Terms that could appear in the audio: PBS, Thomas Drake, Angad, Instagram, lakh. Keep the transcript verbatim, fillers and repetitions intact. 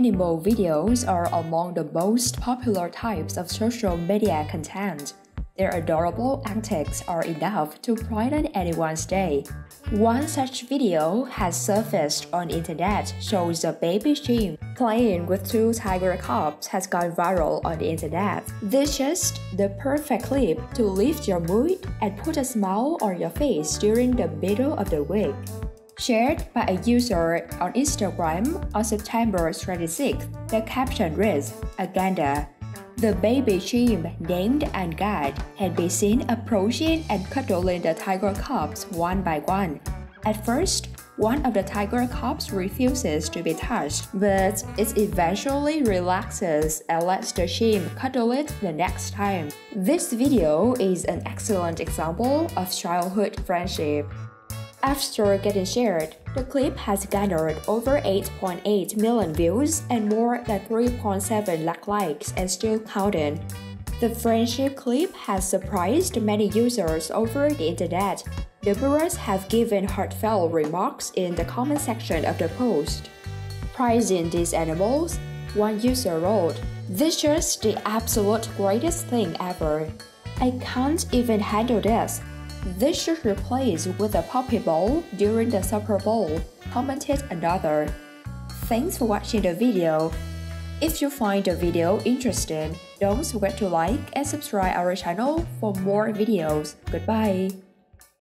animal videos are among the most popular types of social media content. Their adorable antics are enough to brighten anyone's day. One such video has surfaced on the internet shows a baby sheep playing with two tiger cubs has gone viral on the internet. This is just the perfect clip to lift your mood and put a smile on your face during the middle of the week. Shared by a user on Instagram on September twenty-sixth, the caption reads, "Angad." The baby sheep named Angad can be seen approaching and cuddling the tiger cubs one by one. At first, one of the tiger cubs refuses to be touched, but it eventually relaxes and lets the sheep cuddle it the next time. This video is an excellent example of childhood friendship. After getting shared, the clip has garnered over eight point eight million views and more than three point seven lakh likes and still counting. The friendship clip has surprised many users over the internet. Numerous have given heartfelt remarks in the comment section of the post. Praising these animals, one user wrote, "This is just the absolute greatest thing ever. I can't even handle this. This should replace with a puppy bowl during the Super Bowl," commented another. Thanks for watching the video. If you find the video interesting, don't forget to like and subscribe our channel for more videos. Goodbye.